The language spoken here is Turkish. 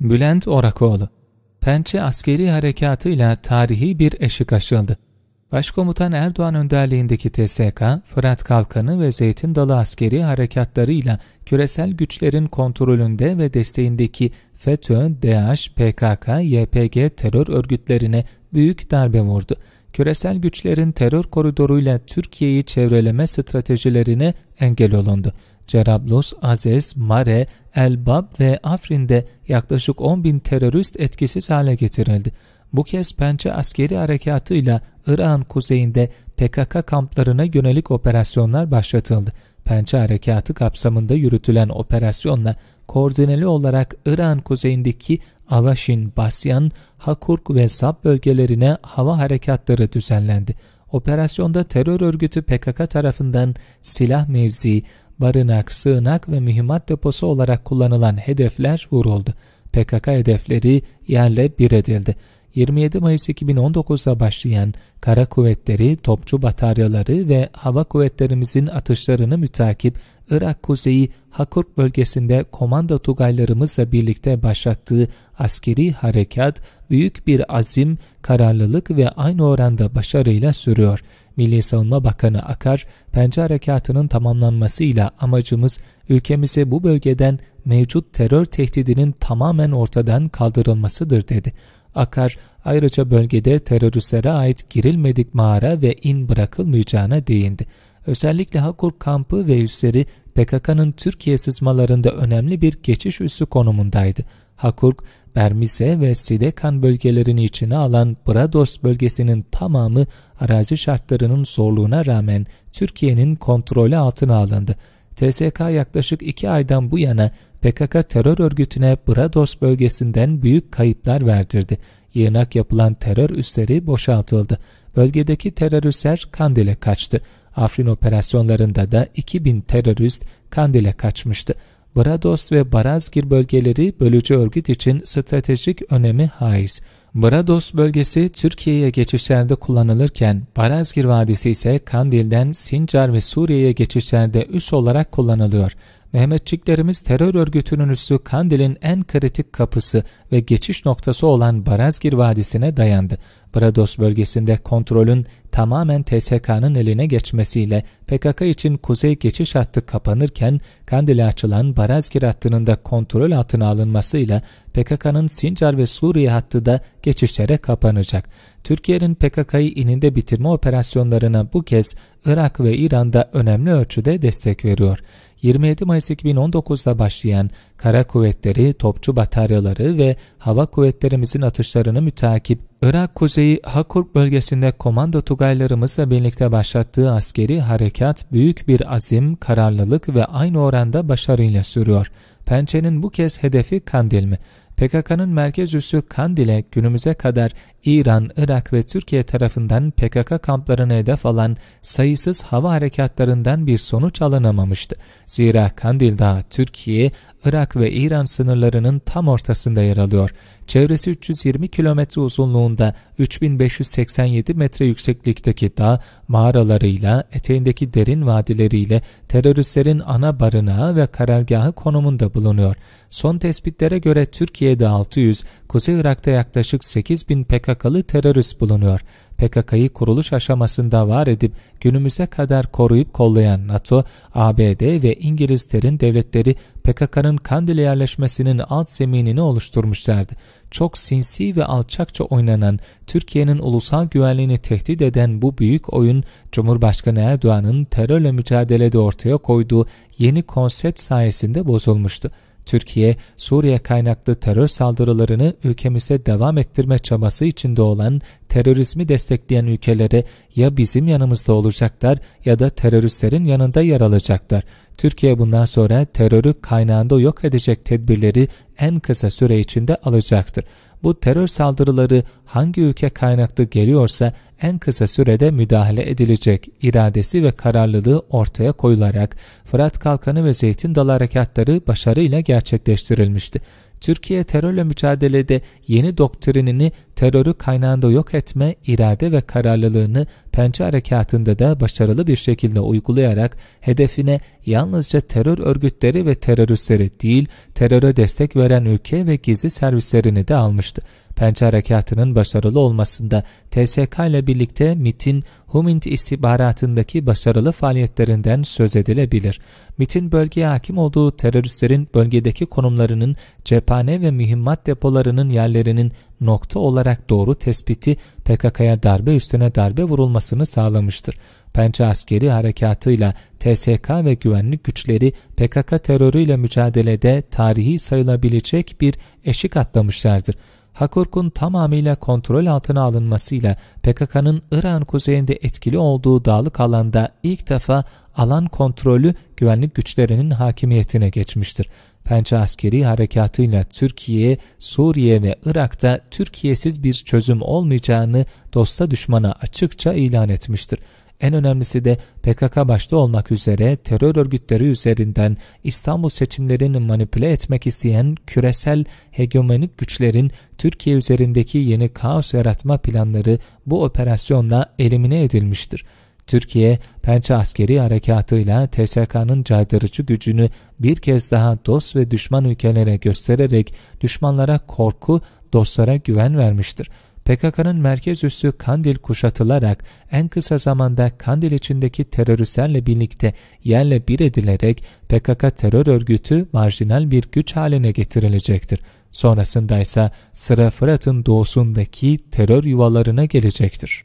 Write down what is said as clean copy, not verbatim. Bülent Orakoğlu, Pençe Askeri Harekâtı ile tarihi bir eşik aşıldı. Başkomutan Erdoğan önderliğindeki TSK, Fırat Kalkanı ve Zeytin Dalı askeri harekatlarıyla küresel güçlerin kontrolünde ve desteğindeki FETÖ, DEAŞ, PKK/YPG terör örgütlerine büyük darbe vurdu. Küresel güçlerin terör koridoruyla Türkiye'yi çevreleme stratejilerine engel olundu. Cerablus, Azez, Mare, El-bab ve Afrin'de yaklaşık 10.000 terörist etkisiz hale getirildi. Bu kez Pençe Askeri Harekatı ile Irak'ın kuzeyinde PKK kamplarına yönelik operasyonlar başlatıldı. Pençe Harekatı kapsamında yürütülen operasyonla koordineli olarak Irak'ın kuzeyindeki Avaşin-Basyan, Hakurk ve Zap bölgelerine hava harekatları düzenlendi. Operasyonda terör örgütü PKK tarafından silah mevzii, barınak, sığınak ve mühimmat deposu olarak kullanılan hedefler vuruldu. PKK hedefleri yerle bir edildi. 27 Mayıs 2019'da başlayan Kara Kuvvetleri, Topçu Bataryaları ve Hava Kuvvetlerimizin atışlarını mütakip Irak kuzeyi Hakurk bölgesinde komando tugaylarımızla birlikte başlattığı askeri harekat büyük bir azim, kararlılık ve aynı oranda başarıyla sürüyor. Milli Savunma Bakanı Akar, Pençe Harekatı'nın tamamlanmasıyla amacımız ülkemize bu bölgeden mevcut terör tehdidinin tamamen ortadan kaldırılmasıdır dedi. Akar ayrıca bölgede teröristlere ait girilmedik mağara ve in bırakılmayacağına değindi. Özellikle Hakurk kampı ve üsleri PKK'nın Türkiye sızmalarında önemli bir geçiş üssü konumundaydı. Hakurk, Bermize ve Sidekan bölgelerini içine alan Bradost bölgesinin tamamı arazi şartlarının zorluğuna rağmen Türkiye'nin kontrolü altına alındı. TSK yaklaşık 2 aydan bu yana PKK terör örgütüne Bradost bölgesinden büyük kayıplar verdirdi. Yığınak yapılan terör üsleri boşaltıldı. Bölgedeki teröristler Kandil'e kaçtı. Afrin operasyonlarında da 2000 terörist Kandil'e kaçmıştı. Bradost ve Barazgir bölgeleri bölücü örgüt için stratejik önemi haiz. Bradost bölgesi Türkiye'ye geçişlerde kullanılırken Barazgir Vadisi ise Kandil'den Sincar ve Suriye'ye geçişlerde üs olarak kullanılıyor. Mehmetçiklerimiz terör örgütünün üssü Kandil'in en kritik kapısı ve geçiş noktası olan Barazgir Vadisi'ne dayandı. Bradost bölgesinde kontrolün tamamen TSK'nın eline geçmesiyle PKK için kuzey geçiş hattı kapanırken Kandil'e açılan Barazgir hattının da kontrol altına alınmasıyla PKK'nın Sincar ve Suriye hattı da geçişlere kapanacak. Türkiye'nin PKK'yı ininde bitirme operasyonlarına bu kez Irak ve İran'da önemli ölçüde destek veriyor. 27 Mayıs 2019'da başlayan Kara Kuvvetleri, Topçu Bataryaları ve Hava Kuvvetlerimizin atışlarını mütakip Irak kuzeyi Hakurk bölgesinde komando tugaylarımızla birlikte başlattığı askeri harekat büyük bir azim, kararlılık ve aynı oranda başarıyla sürüyor. Pençe'nin bu kez hedefi Kandil mi? PKK'nın merkez üssü Kandil'e günümüze kadar İran, Irak ve Türkiye tarafından PKK kamplarına hedef alan sayısız hava harekatlarından bir sonuç alınamamıştı. Zira Kandil Dağı, Türkiye, Irak ve İran sınırlarının tam ortasında yer alıyor. Çevresi 320 kilometre uzunluğunda 3587 metre yükseklikteki dağ mağaralarıyla, eteğindeki derin vadileriyle teröristlerin ana barınağı ve karargahı konumunda bulunuyor. Son tespitlere göre Türkiye'de 600, Kuzey Irak'ta yaklaşık 8.000 PKK'lı terörist bulunuyor. PKK'yı kuruluş aşamasında var edip günümüze kadar koruyup kollayan NATO, ABD ve İngilizlerin devletleri PKK'nın Kandil'e yerleşmesinin alt zeminini oluşturmuşlardı. Çok sinsi ve alçakça oynanan, Türkiye'nin ulusal güvenliğini tehdit eden bu büyük oyun, Cumhurbaşkanı Erdoğan'ın terörle mücadelede ortaya koyduğu yeni konsept sayesinde bozulmuştu. Türkiye, Suriye kaynaklı terör saldırılarını ülkemize devam ettirme çabası içinde olan terörizmi destekleyen ülkelere ya bizim yanımızda olacaklar ya da teröristlerin yanında yer alacaklar. Türkiye bundan sonra terörü kaynağında yok edecek tedbirleri en kısa süre içinde alacaktır. Bu terör saldırıları hangi ülke kaynaklı geliyorsa en kısa sürede müdahale edilecek iradesi ve kararlılığı ortaya koyularak Fırat Kalkanı ve Zeytin Dalı harekatları başarıyla gerçekleştirilmişti. Türkiye terörle mücadelede yeni doktrinini, terörü kaynağında yok etme irade ve kararlılığını Pençe Harekatı'nda da başarılı bir şekilde uygulayarak hedefine yalnızca terör örgütleri ve teröristleri değil, teröre destek veren ülke ve gizli servislerini de almıştı. Pençe Harekatı'nın başarılı olmasında TSK ile birlikte MİT'in Humint istihbaratındaki başarılı faaliyetlerinden söz edilebilir. MİT'in bölgeye hakim olduğu teröristlerin bölgedeki konumlarının, cephane ve mühimmat depolarının yerlerinin nokta olarak doğru tespiti PKK'ya darbe üstüne darbe vurulmasını sağlamıştır. Pençe Askeri Harekatı'yla TSK ve güvenlik güçleri PKK terörüyle mücadelede tarihi sayılabilecek bir eşik atlamışlardır. Hakurk'un tamamıyla kontrol altına alınmasıyla PKK'nın İran kuzeyinde etkili olduğu dağlık alanda ilk defa alan kontrolü güvenlik güçlerinin hakimiyetine geçmiştir. Pençe Askeri Harekatı'yla Türkiye, Suriye ve Irak'ta Türkiye'siz bir çözüm olmayacağını dosta düşmana açıkça ilan etmiştir. En önemlisi de PKK başta olmak üzere terör örgütleri üzerinden İstanbul seçimlerini manipüle etmek isteyen küresel hegemonik güçlerin Türkiye üzerindeki yeni kaos yaratma planları bu operasyonla elimine edilmiştir. Türkiye, Pençe Askeri Harekatı'yla TSK'nın caydırıcı gücünü bir kez daha dost ve düşman ülkelere göstererek düşmanlara korku, dostlara güven vermiştir. PKK'nın merkez üssü Kandil kuşatılarak en kısa zamanda Kandil içindeki teröristlerle birlikte yerle bir edilerek PKK terör örgütü marjinal bir güç haline getirilecektir. Sonrasında ise sıra Fırat'ın doğusundaki terör yuvalarına gelecektir.